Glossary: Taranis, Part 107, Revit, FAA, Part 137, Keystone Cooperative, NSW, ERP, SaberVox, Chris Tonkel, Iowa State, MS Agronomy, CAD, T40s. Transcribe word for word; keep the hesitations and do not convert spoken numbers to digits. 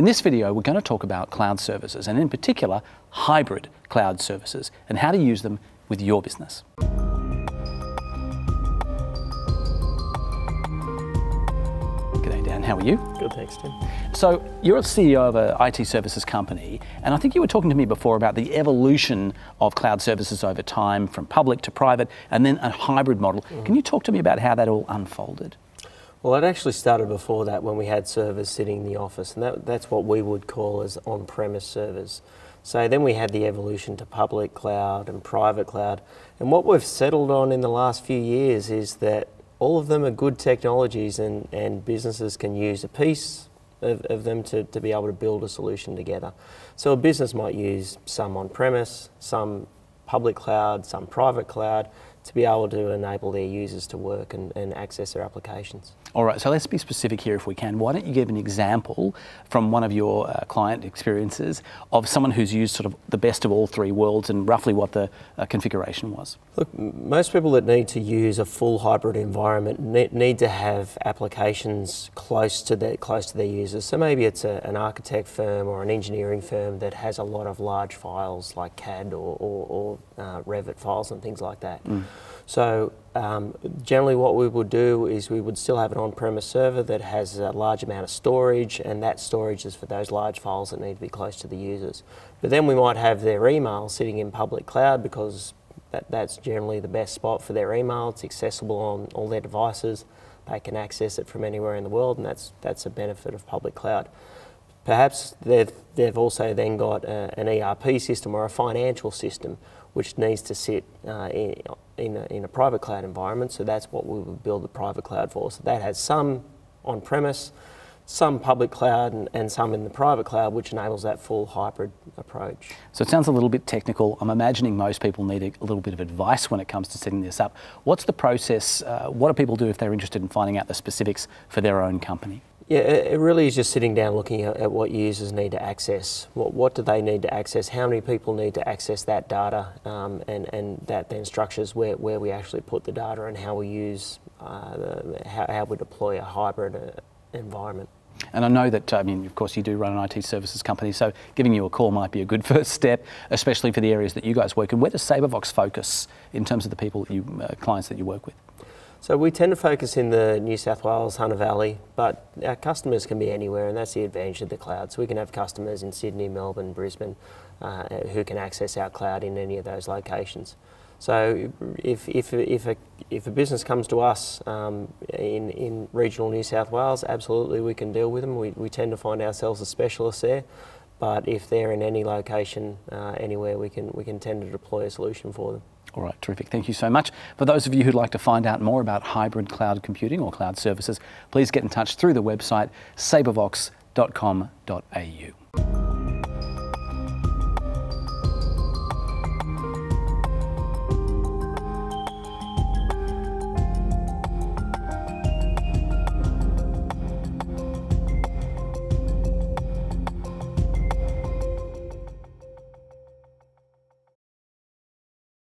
In this video, we're going to talk about cloud services, and in particular, hybrid cloud services, and how to use them with your business. G'day, Dan. How are you? Good, thanks, Tim. So, you're a C E O of an I T services company, and I think you were talking to me before about the evolution of cloud services over time, from public to private, and then a hybrid model. Mm. Can you talk to me about how that all unfolded? Well, it actually started before that when we had servers sitting in the office, and that, that's what we would call as on-premise servers. So then we had the evolution to public cloud and private cloud, and what we've settled on in the last few years is that all of them are good technologies, and, and businesses can use a piece of, of them to, to be able to build a solution together. So a business might use some on-premise, some public cloud, some private cloud, to be able to enable their users to work and, and access their applications. All right, so let's be specific here if we can. Why don't you give an example from one of your uh, client experiences of someone who's used sort of the best of all three worlds and roughly what the uh, configuration was? Look, most people that need to use a full hybrid environment need, need to have applications close to their, close to their users. So maybe it's a, an architect firm or an engineering firm that has a lot of large files like C A D or, or, or uh, Revit files and things like that. Mm. So um, generally what we would do is we would still have an on-premise server that has a large amount of storage, and that storage is for those large files that need to be close to the users. But then we might have their email sitting in public cloud because that, that's generally the best spot for their email. It's accessible on all their devices. They can access it from anywhere in the world, and that's, that's a benefit of public cloud. Perhaps they've, they've also then got a, an E R P system or a financial system which needs to sit uh, in, in, a, in a private cloud environment, so that's what we would build the private cloud for. So that has some on-premise, some public cloud, and, and some in the private cloud, which enables that full hybrid approach. So it sounds a little bit technical. I'm imagining most people need a, a little bit of advice when it comes to setting this up. What's the process? Uh, what do people do if they're interested in finding out the specifics for their own company? Yeah, it really is just sitting down looking at, at what users need to access. What, what do they need to access? How many people need to access that data? Um, and, and that then structures where, where we actually put the data and how we use, uh, the, how, how we deploy a hybrid uh, environment. And I know that, I mean, of course you do run an I T services company, so giving you a call might be a good first step, especially for the areas that you guys work in. Where does SaberVox focus in terms of the people, you, uh, clients that you work with? So we tend to focus in the New South Wales, Hunter Valley, but our customers can be anywhere, and that's the advantage of the cloud. So we can have customers in Sydney, Melbourne, Brisbane, uh, who can access our cloud in any of those locations. So if, if, if, a, if a business comes to us um, in, in regional New South Wales, absolutely we can deal with them. We, we tend to find ourselves as specialists there. But if they're in any location, uh, anywhere, we can, we can tend to deploy a solution for them. All right, terrific. Thank you so much. For those of you who'd like to find out more about hybrid cloud computing or cloud services, please get in touch through the website sabervox dot com dot A U.